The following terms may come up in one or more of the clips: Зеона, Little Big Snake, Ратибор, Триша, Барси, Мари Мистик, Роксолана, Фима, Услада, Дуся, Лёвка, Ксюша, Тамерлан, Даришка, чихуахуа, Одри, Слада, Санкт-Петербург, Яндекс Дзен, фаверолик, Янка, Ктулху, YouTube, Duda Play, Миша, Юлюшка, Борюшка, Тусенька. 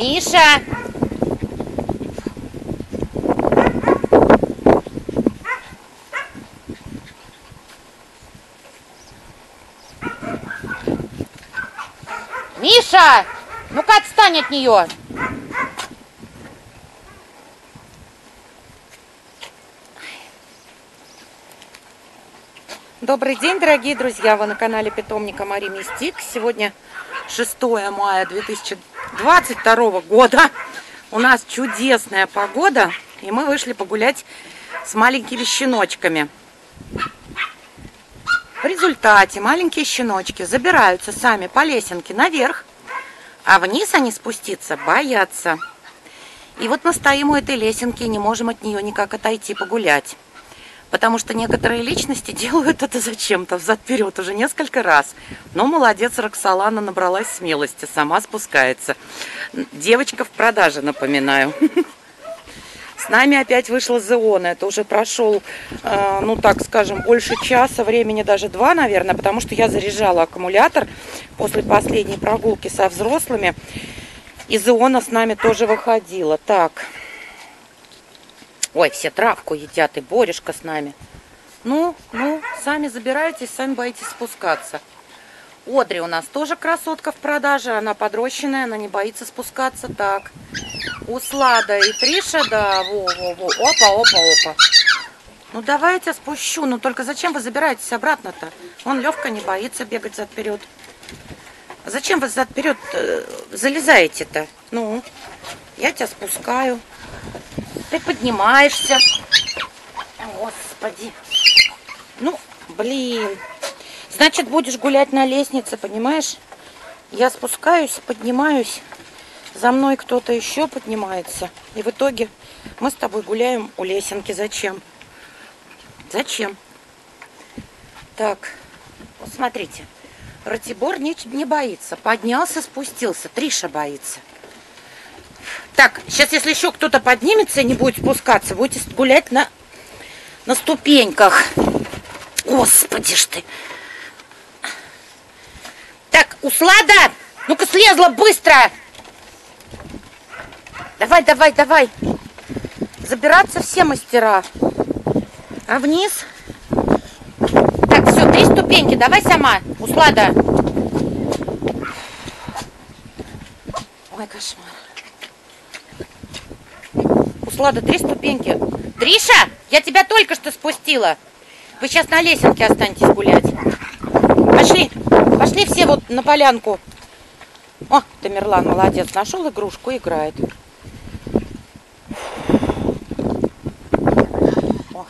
Миша! Миша! Ну-ка отстань от нее! Добрый день, дорогие друзья! Вы на канале питомника Мари Мистик. Сегодня 6 мая 2022 года. У нас чудесная погода, и мы вышли погулять с маленькими щеночками. В результате маленькие щеночки забираются сами по лесенке наверх, а вниз они спуститься боятся. И вот мы стоим у этой лесенки и не можем от нее никак отойти погулять. Потому что некоторые личности делают это зачем-то взад-вперед уже несколько раз. Но молодец, Роксолана набралась смелости, сама спускается. Девочка в продаже, напоминаю. С нами опять вышла Зеона. Это уже прошел, ну так скажем, больше часа, времени даже два, наверное, потому что я заряжала аккумулятор после последней прогулки со взрослыми. И Зеона с нами тоже выходила. Так... Ой, все травку едят, и Борюшка с нами. Ну, сами забирайтесь, сами боитесь спускаться. Одри у нас тоже красотка в продаже, она подрощенная, она не боится спускаться. Так, Услада и Триша, да, во-во-во, опа-опа-опа. Ну, давайте спущу, ну, только зачем вы забираетесь обратно-то? Вон Лёвка не боится бегать зад-вперед. Зачем вы зад-вперед залезаете-то? Ну, я тебя спускаю. Ты поднимаешься. Господи. Ну, блин. Значит, будешь гулять на лестнице, понимаешь? Я спускаюсь, поднимаюсь. За мной кто-то еще поднимается. И в итоге мы с тобой гуляем у лесенки. Зачем? Зачем? Так, вот смотрите. Ратибор не боится. Поднялся, спустился. Триша боится. Так, сейчас, если еще кто-то поднимется и не будет спускаться, будете гулять на ступеньках. Господи ж ты. Так, Услада, ну-ка слезла быстро. Давай, давай, давай. Забираться все мастера. А вниз? Так, все, 3 ступеньки, давай сама, Услада. Ой, кошмар. Ладно, 3 ступеньки. Триша, я тебя только что спустила. Вы сейчас на лесенке останетесь гулять. Пошли, пошли все вот на полянку. О, Тамерлан молодец, нашел игрушку, играет. О,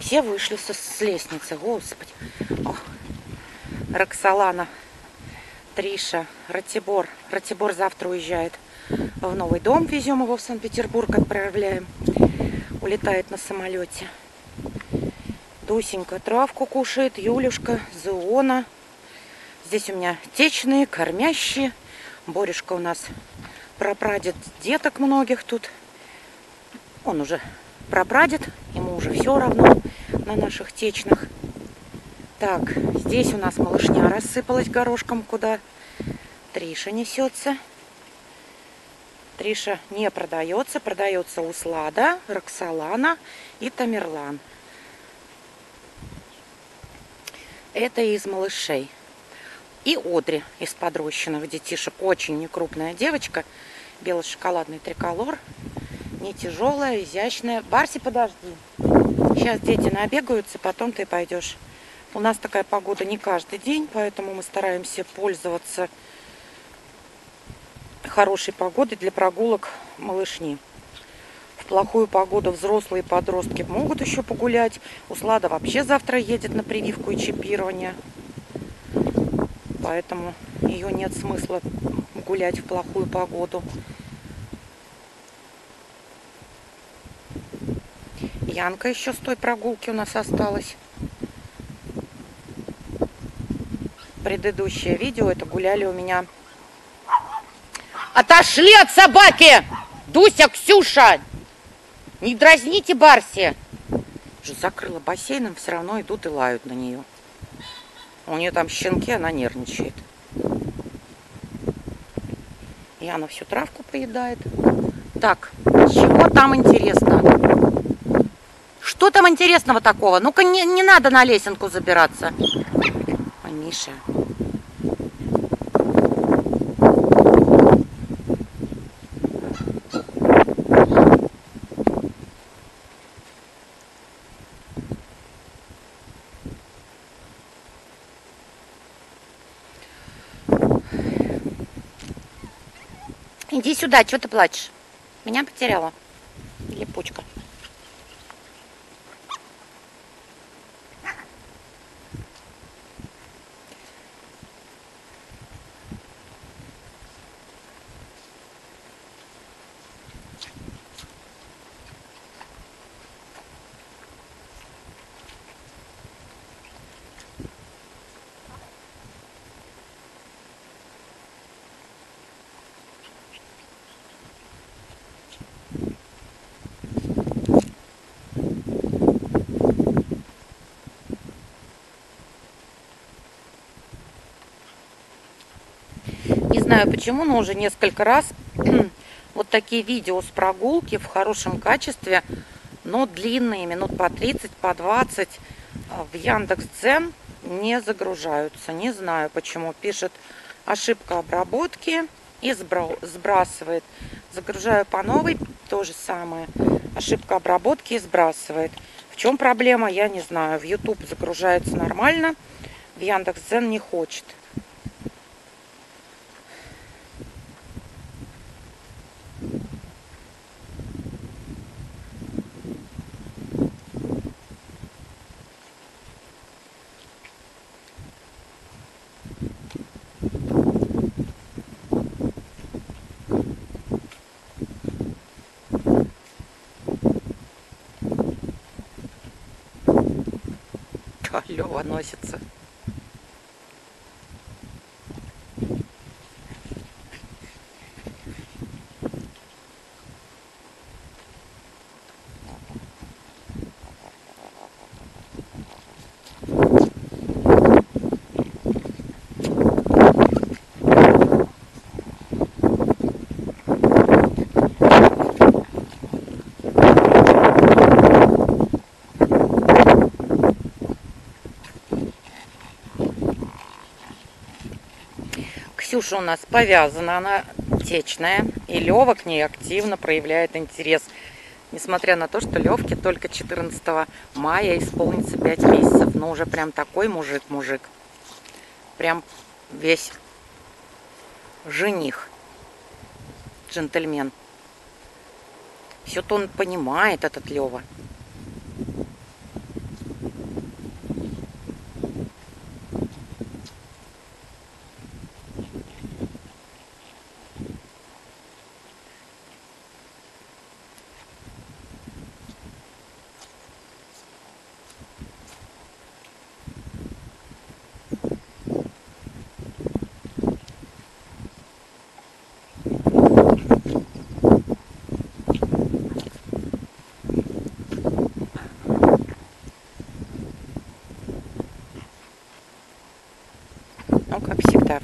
все вышли с лестницы, господи. О, Роксолана, Триша, Ратибор. Ратибор завтра уезжает в новый дом, везем его в Санкт-Петербург, отправляем. Улетает на самолете. Тусенька травку кушает, Юлюшка, Зеона. Здесь у меня течные, кормящие. Борюшка у нас прапрадед деток многих тут. Он уже прапрадед, ему уже все равно на наших течных. Так, здесь у нас малышня рассыпалась горошком, куда Триша несется. Триша не продается, продается Услада, Роксолана и Тамерлан. Это из малышей. И Одри из подрощенных детишек. Очень некрупная девочка. Бело-шоколадный триколор. Не тяжелая, изящная. Барси, подожди. Сейчас дети набегаются, потом ты пойдешь. У нас такая погода не каждый день, поэтому мы стараемся пользоваться хорошей погоды для прогулок малышни. В плохую погоду взрослые подростки могут еще погулять. Услада вообще завтра едет на прививку и чипирование. Поэтому ее нет смысла гулять в плохую погоду. Янка еще с той прогулки у нас осталась. Предыдущее видео это гуляли у меня... Отошли от собаки! Дуся, Ксюша! Не дразните Барси! Уже закрыла бассейном, все равно идут и лают на нее. У нее там щенки, она нервничает. И она всю травку поедает. Так, чего там интересно? Что там интересного такого? Ну-ка, не надо на лесенку забираться. Ой, Миша. Иди сюда, что ты плачешь? Меня потеряла липучка. Не знаю почему, но уже несколько раз вот такие видео с прогулки в хорошем качестве, но длинные, минут по 30, по 20 в Яндекс Дзен не загружаются. Не знаю почему. Пишет ошибка обработки и сбрасывает. Загружаю по новой, то же самое. Ошибка обработки и сбрасывает. В чем проблема, я не знаю. В YouTube загружается нормально, в Яндекс Дзен не хочет. Лёва носится. Ксюша у нас повязана, она течная, и Лёва к ней активно проявляет интерес, несмотря на то, что Лёвке только 14 мая исполнится 5 месяцев, но уже прям такой мужик, прям весь жених, джентльмен. Всё-то он понимает, этот Лёва.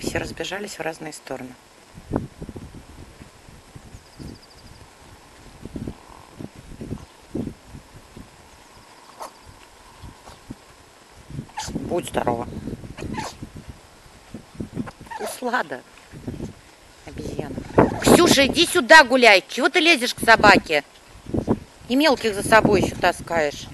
Все разбежались в разные стороны. Будь здорова. Услада. Обезьяна. Ксюша, иди сюда гуляй. Чего ты лезешь к собаке? И мелких за собой еще таскаешь.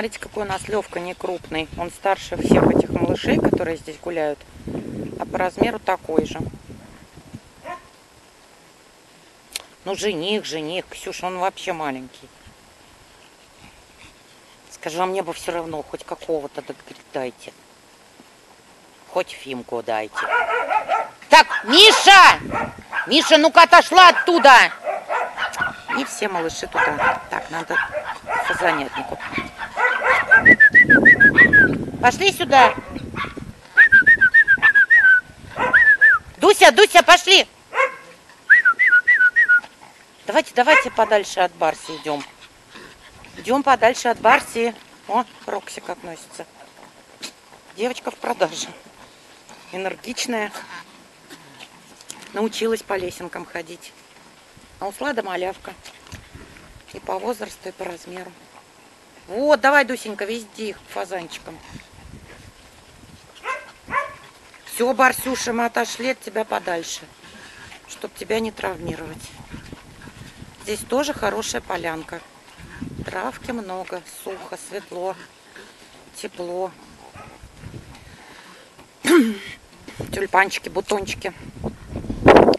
Смотрите, какой у нас Лёвка некрупный. Он старше всех этих малышей, которые здесь гуляют. А по размеру такой же. Ну, жених. Ксюша, он вообще маленький. Скажи, а мне бы все равно, хоть какого-то дайте. Хоть Фимку дайте. Так, Миша! Миша, ну-ка отошла оттуда! И все малыши туда. Так, надо по занятнику. Пошли сюда. Дуся, Дуся, пошли. Давайте, давайте подальше от Барси идем. Идем подальше от Барси. О, Роксик относится. Девочка в продаже. Энергичная. Научилась по лесенкам ходить. А у Слада малявка. И по возрасту, и по размеру. Вот, давай, Дусенька, везди их фазанчиком. Все, Барсюша, мы отошли от тебя подальше, чтобы тебя не травмировать. Здесь тоже хорошая полянка. Травки много, сухо, светло, тепло. Тюльпанчики, бутончики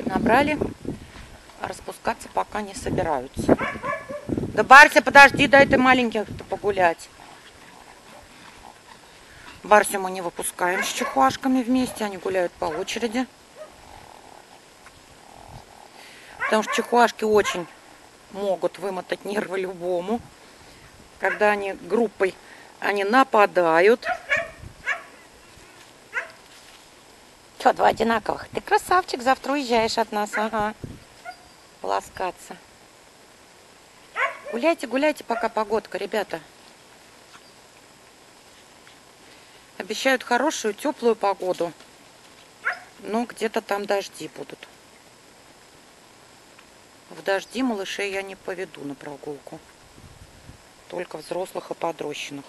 набрали. А распускаться пока не собираются. Да, Барся, подожди, дай ты маленьких-то погулять. Барсю мы не выпускаем с чехуашками вместе. Они гуляют по очереди. Потому что чехуашки очень могут вымотать нервы любому. Когда они группой, они нападают. Что, два одинаковых? Ты красавчик, завтра уезжаешь от нас. Ага. Поласкаться. Гуляйте, гуляйте, пока погодка, ребята. Обещают хорошую, теплую погоду. Но где-то там дожди будут. В дожди малышей я не поведу на прогулку. Только взрослых и подрощенных.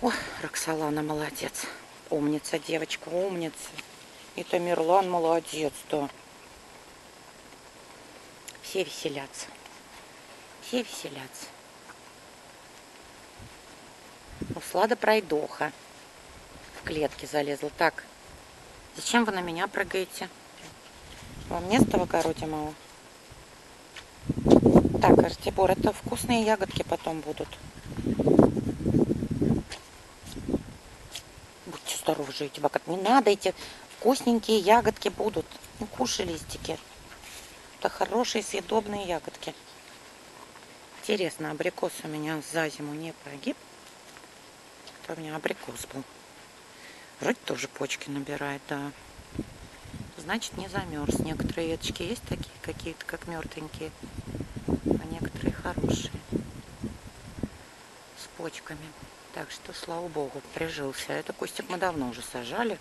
О, Роксолана молодец. Умница, девочка, умница. И Тамерлан молодец, да. Все веселятся. Все веселятся. Услада пройдоха. В клетке залезла. Так, зачем вы на меня прыгаете? Вам место в огороде мало? Так, Ратибор, это вкусные ягодки потом будут. Будьте здоровы, живите, пока. Не надо, эти вкусненькие ягодки будут. Не кушай листики. Хорошие съедобные ягодки. Интересно, абрикос у меня за зиму не погиб. Это у меня абрикос был. Вроде тоже почки набирает, да. Значит, не замерз. Некоторые веточки есть такие, какие-то как мертвенькие, а некоторые хорошие. С почками. Так что, слава богу, прижился. Это кустик мы давно уже сажали.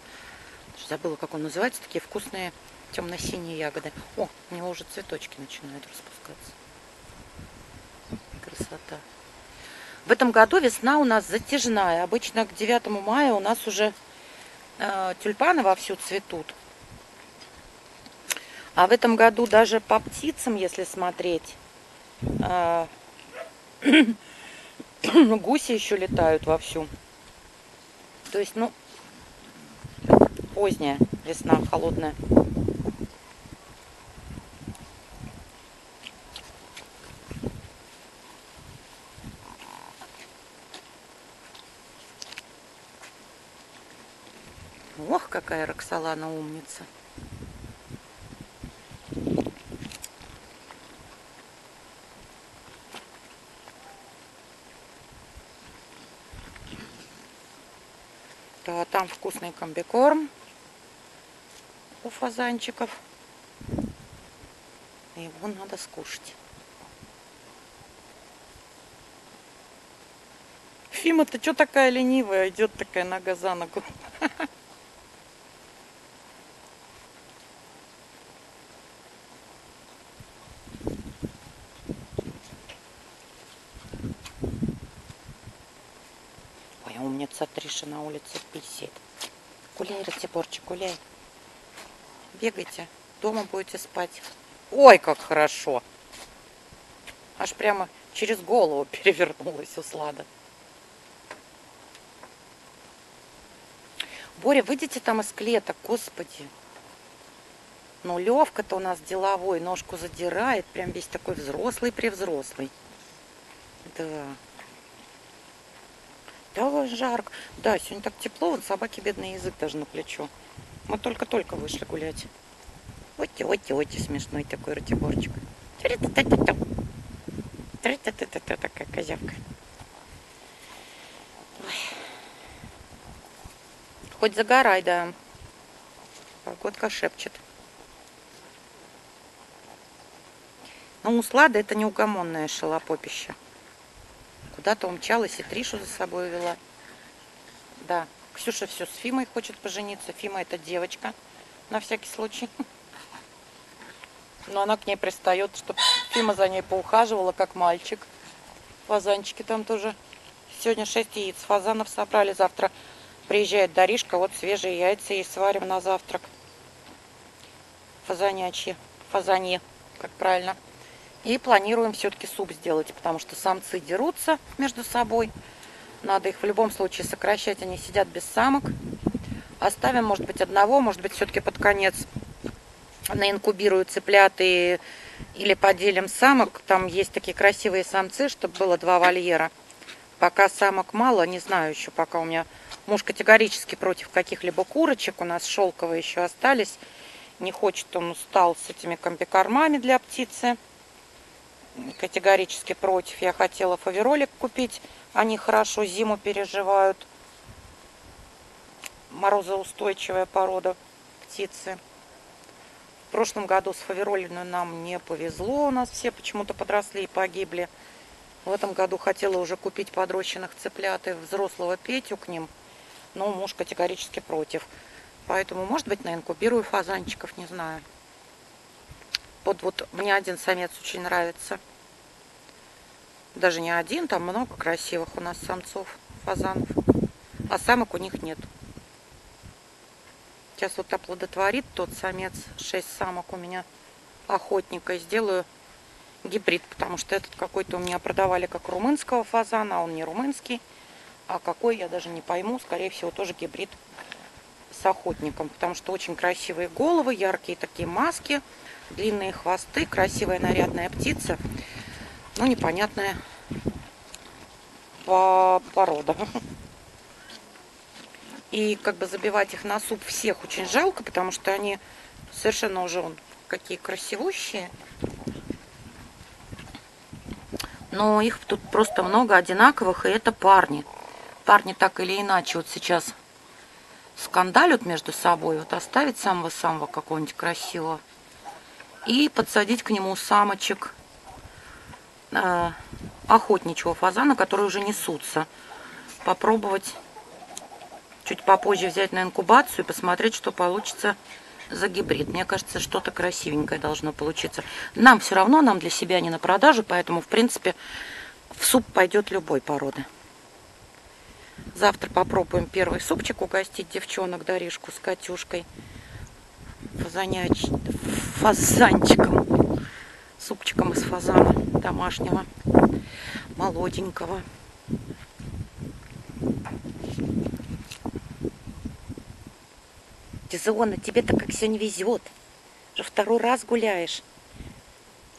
Забыла, как он называется. Такие вкусные темно-синие ягоды. О, у него уже цветочки начинают распускаться. Красота. В этом году весна у нас затяжная. Обычно к 9 мая у нас уже тюльпаны вовсю цветут. А в этом году даже по птицам, если смотреть, гуси еще летают вовсю. То есть, ну, поздняя весна, холодная. Ох, какая Роксолана умница. Да, там вкусный комбикорм у фазанчиков. Его надо скушать. Фима, ты что такая ленивая? Идет такая нога за ногу. Триша на улице писит. Гуляй, Ратиборчик, гуляй. Бегайте, дома будете спать. Ой, как хорошо. Аж прямо через голову перевернулась Услада. Боря, выйдите там из клеток, господи. Ну, Лёвка-то у нас деловой, ножку задирает. Прям весь такой взрослый-превзрослый. Да. Да, жарко. Да, сегодня так тепло. Вот собаке бедный язык даже на плечо. Мы только-только вышли гулять. Ой-ти-ой-ти-ой-ти, смешной такой Ратиборчик. Та-та-та-та-та. Та-та-та-та-та, такая козявка. хоть загорай, да. Погодка шепчет. Но Услада — это неугомонное шалопопище. Куда-то умчалась и Тришу за собой вела. Да, Ксюша все с Фимой хочет пожениться. Фима — это девочка, на всякий случай. Но она к ней пристает, чтобы Фима за ней поухаживала, как мальчик. Фазанчики там тоже. Сегодня 6 яиц фазанов собрали. Завтра приезжает Даришка. Вот свежие яйца ей сварим на завтрак. Фазанячьи. Фазанье, как правильно. И планируем все-таки суп сделать, потому что самцы дерутся между собой. Надо их в любом случае сокращать. Они сидят без самок. Оставим, может быть, одного. Может быть, все-таки под конец наинкубирую цыплят и или поделим самок. Там есть такие красивые самцы, чтобы было 2 вольера. Пока самок мало, не знаю еще, пока у меня муж категорически против каких-либо курочек. У нас шелковые еще остались. Не хочет, он устал с этими комбикормами для птицы. Категорически против. Я хотела фаверолик купить. Они хорошо зиму переживают. Морозоустойчивая порода птицы. В прошлом году с фаверолиной нам не повезло, у нас все почему-то подросли и погибли. В этом году хотела уже купить подрощенных цыплят и взрослого Петю к ним, но муж категорически против. Поэтому, может быть, наинкубирую фазанчиков, не знаю. Вот мне один самец очень нравится. Даже не один, там много красивых у нас самцов фазанов, а самок у них нет. Сейчас вот оплодотворит тот самец 6 самок у меня охотника. И сделаю гибрид, потому что этот какой-то у меня продавали как румынского фазана, а он не румынский. А какой, я даже не пойму. Скорее всего, тоже гибрид с охотником, потому что очень красивые головы, яркие такие маски, длинные хвосты, красивая нарядная птица. Ну, непонятная порода. И как бы забивать их на суп всех очень жалко, потому что они совершенно уже вон какие красивущие. Но их тут просто много одинаковых, и это парни. Парни так или иначе вот сейчас скандалят между собой. Вот оставить самого-самого какого-нибудь красивого и подсадить к нему самочек охотничьего фазана, которые уже несутся. Попробовать чуть попозже взять на инкубацию и посмотреть, что получится за гибрид. Мне кажется, что-то красивенькое должно получиться. Нам все равно, нам для себя не на продажу, поэтому, в принципе, в суп пойдет любой породы. Завтра попробуем первый супчик угостить девчонок, Даришку с Катюшкой, фазанчиком, супчиком из фазана домашнего, молоденького. Зеона, тебе-то как сегодня везет. Уже второй раз гуляешь.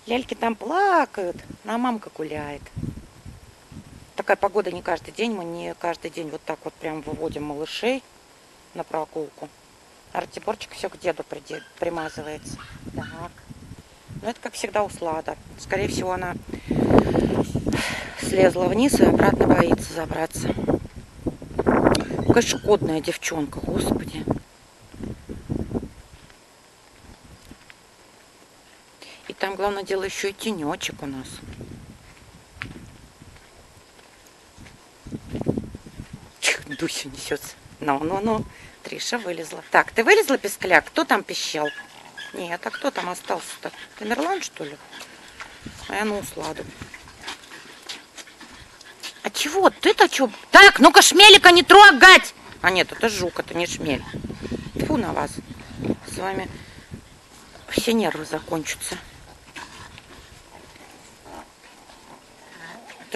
Ляльки там плакают, а мамка гуляет. Такая погода не каждый день. Мы не каждый день вот так вот прям выводим малышей на прогулку. А Ратиборчик все к деду примазывается. Так. Но это, как всегда, Услада. Скорее всего, она слезла вниз и обратно боится забраться. Какая шкодная девчонка, господи. Там, главное дело, еще и тенечек у нас. Чих, Дуся несется. Ну-ну-ну. Триша вылезла. Так, ты вылезла, пескля? Кто там пищал? Нет, а кто там остался-то? Тамерлан, что ли? А я на Усладу. А чего? Ты-то чего? Так, ну-ка, шмелика не трогать! А нет, это жук, это не шмель. Тьфу на вас. С вами все нервы закончатся.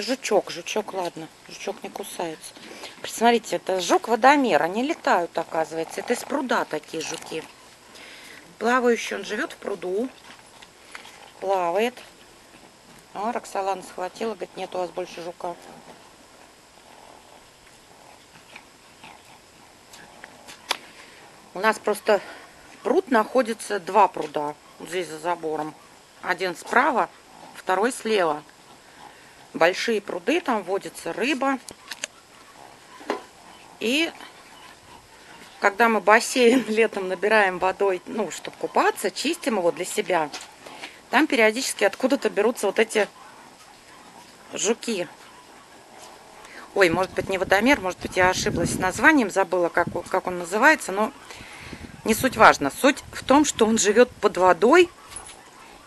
Жучок, жучок, ладно, жучок не кусается. Посмотрите, это жук-водомер, они летают, оказывается. Это из пруда такие жуки. Плавающий он живет в пруду, плавает. А Роксолана схватила, говорит, нет у вас больше жука. У нас просто пруд находится, 2 пруда, вот здесь за забором. Один справа, второй слева. Большие пруды, там водится рыба. И когда мы бассейн летом набираем водой, ну, чтобы купаться, чистим его для себя, там периодически откуда-то берутся вот эти жуки. Ой, может быть, не водомер, может быть, я ошиблась с названием, забыла, как он называется, но не суть важно. Суть в том, что он живет под водой,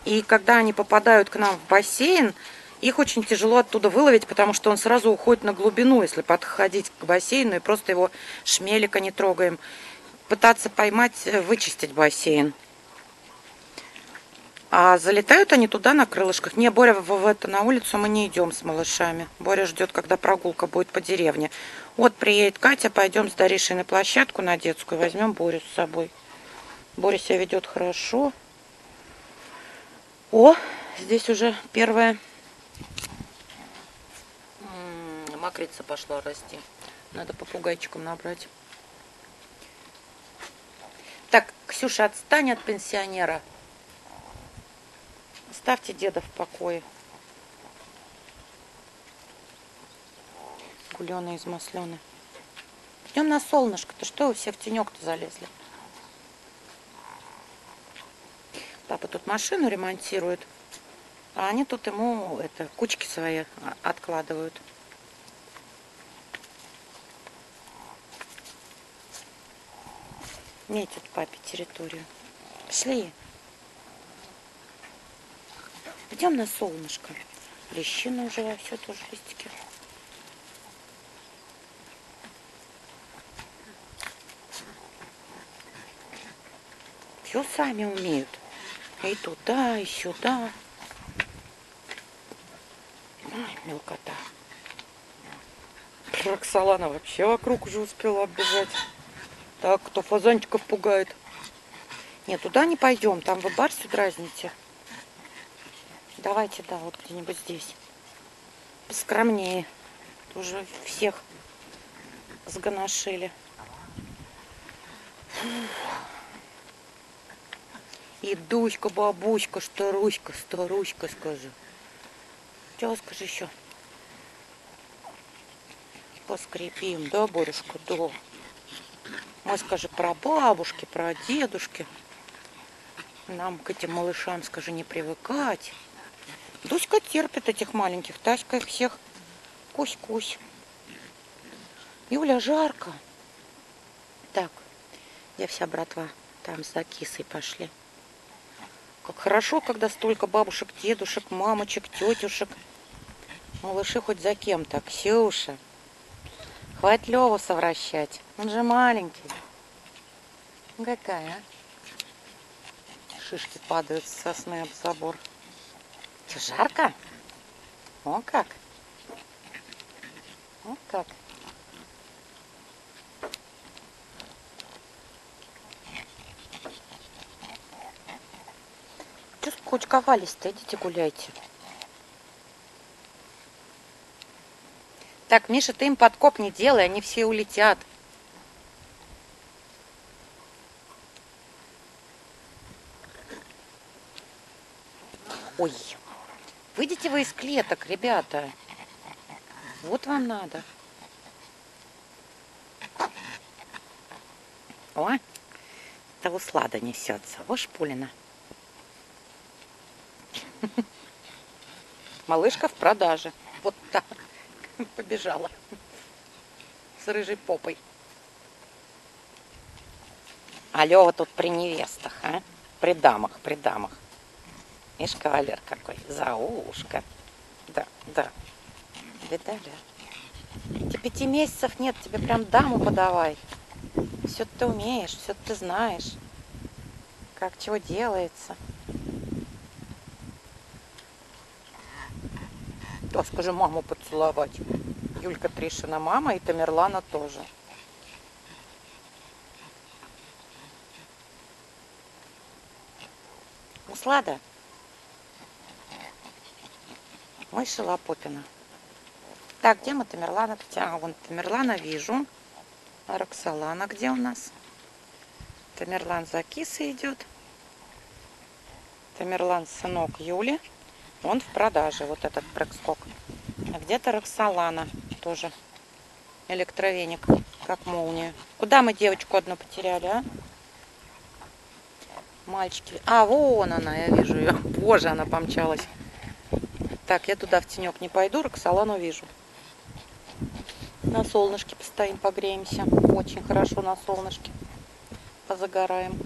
и когда они попадают к нам в бассейн, их очень тяжело оттуда выловить, потому что он сразу уходит на глубину, если подходить к бассейну и просто его шмелика не трогаем. Пытаться поймать, вычистить бассейн. А залетают они туда на крылышках. Не, Боря, на улицу мы не идем с малышами. Боря ждет, когда прогулка будет по деревне. Вот приедет Катя, пойдем с Даришей на площадку на детскую, возьмем Борю с собой. Боря себя ведет хорошо. О, здесь уже первая мокрица пошла расти. Надо попугайчиком набрать. Так, Ксюша, отстань от пенсионера. Ставьте деда в покое. Гуленые из маслены. Идем на солнышко-то. Что вы все в тенек-то залезли? Папа тут машину ремонтирует, а они тут ему кучки свои откладывают. Метит папе территорию. Пошли. Идем на солнышко. Лещина уже вовсю тоже листики. Все сами умеют. И туда, и сюда. Ой, мелкота. Роксолана вообще вокруг уже успела оббежать. Так, кто фазанчиков пугает. Нет, туда не пойдем. Там вы Барсю дразните. Давайте, да, вот где-нибудь здесь. Поскромнее. Уже всех сгоношили. И Дуська, бабуська, старуська, старуська, скажи. Чего скажи еще? Поскрепим, да, Борюшка, да. Мы скажи про бабушки, про дедушки. Нам к этим малышам, скажи, не привыкать. Дуська терпит этих маленьких, Таська их всех. Кусь-кусь. Юля, жарко. Так, я вся братва там за кисой пошли. Как хорошо, когда столько бабушек, дедушек, мамочек, тетюшек. Малыши хоть за кем-то. Ксюша, хватит Леву совращать. Он же маленький. Какая, а? Шишки падают с сосны об забор. Жарко? О как! О как! Чё скучковались-то? Идите гуляйте. Так, Миша, ты им подкоп не делай, они все улетят. Ой! Выйдите вы из клеток, ребята. Вот вам надо. О, это Услада несется. О, шпулина. Малышка в продаже. Вот так побежала. С рыжей попой. А Лёва тут при невестах, а? При дамах, при дамах. Видишь, кавалер какой, за ушко. Да, да. Видали? Тебе 5 месяцев нет, тебе прям даму подавай. Все ты умеешь, все ты знаешь. Как чего делается. Да, скажи, маму поцеловать. Юлька Тришина мама и Тамерлана тоже. Услада. Мыши Лапопина. Так, где мы Тамерлана? А, вон Тамерлана вижу. А Роксолана где у нас? Тамерлан за кисой идет. Тамерлан сынок Юли. Он в продаже, вот этот прыг-скок. А где-то Роксолана тоже. Электровеник. как молния. Куда мы девочку одну потеряли, а? Мальчики. А, вон она, я вижу ее. Боже, она помчалась. Так, я туда в тенек не пойду, Роксолану вижу. На солнышке постоим, погреемся. Очень хорошо на солнышке. Позагораем.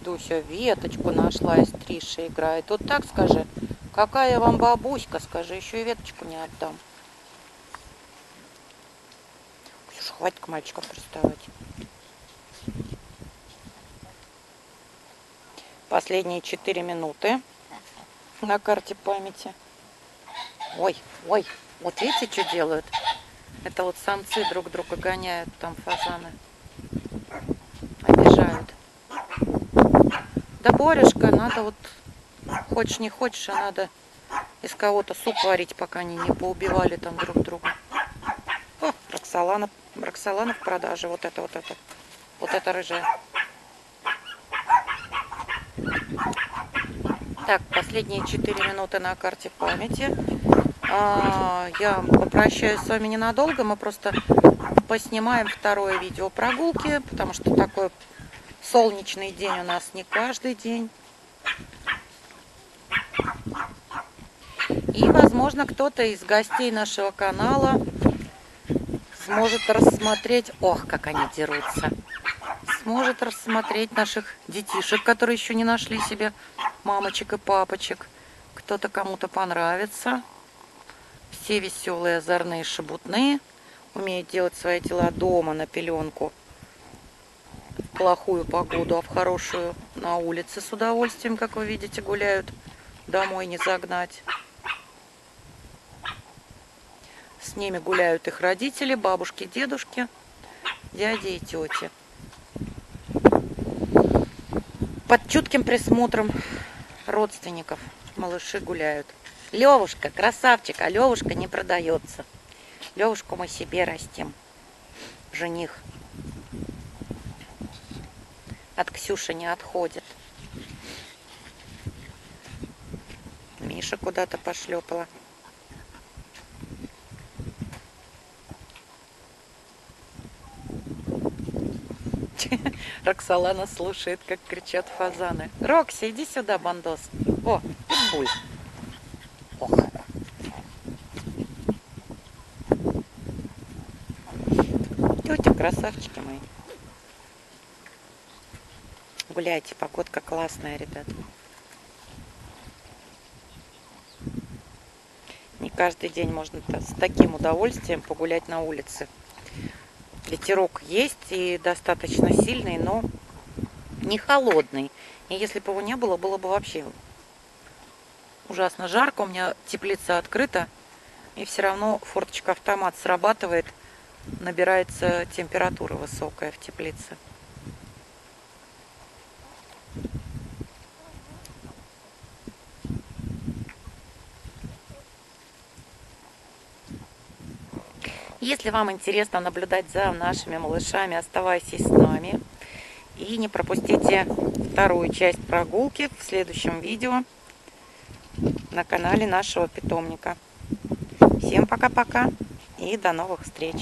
Дуся веточку нашла, из Триши играет. Вот так скажи. Какая вам бабуська, скажи, еще и веточку не отдам. Ксюша, хватит к мальчикам приставать. Последние 4 минуты на карте памяти. Ой, ой, вот видите, что делают? Это вот самцы друг друга гоняют, там фазаны. Обижают. Да, Борюшка, надо вот... Хочешь не хочешь, а надо из кого-то суп варить, пока они не поубивали там друг друга. О, Роксолана, Роксолана в продаже. Вот это, вот это. Вот это рыжая. Так, последние 4 минуты на карте памяти. Я попрощаюсь с вами ненадолго. Мы просто поснимаем второе видео прогулки, потому что такой солнечный день у нас не каждый день. И, возможно, кто-то из гостей нашего канала сможет рассмотреть... Ох, как они дерутся! Сможет рассмотреть наших детишек, которые еще не нашли себе мамочек и папочек. Кто-то кому-то понравится. Все веселые, озорные, шебутные. Умеют делать свои дела дома на пеленку. В плохую погоду, а в хорошую на улице с удовольствием, как вы видите, гуляют. Домой не загнать. С ними гуляют их родители, бабушки, дедушки, дяди и тети. Под чутким присмотром родственников малыши гуляют. Лёвушка, красавчик, а Лёвушка не продается. Лёвушку мы себе растим. Жених. От Ксюши не отходит. Миша куда-то пошлепала. Роксолана слушает, как кричат фазаны. Рокси, иди сюда, бандос. О, питбуль. Ох. Тетя, красавчики мои. Гуляйте, погодка классная, ребят. Не каждый день можно с таким удовольствием погулять на улице. Ветерок есть и достаточно сильный, но не холодный. И если бы его не было, было бы вообще ужасно жарко. У меня теплица открыта, и все равно форточка-автомат срабатывает, набирается температура высокая в теплице. Если вам интересно наблюдать за нашими малышами, оставайтесь с нами. И не пропустите вторую часть прогулки в следующем видео на канале нашего питомника. Всем пока-пока и до новых встреч!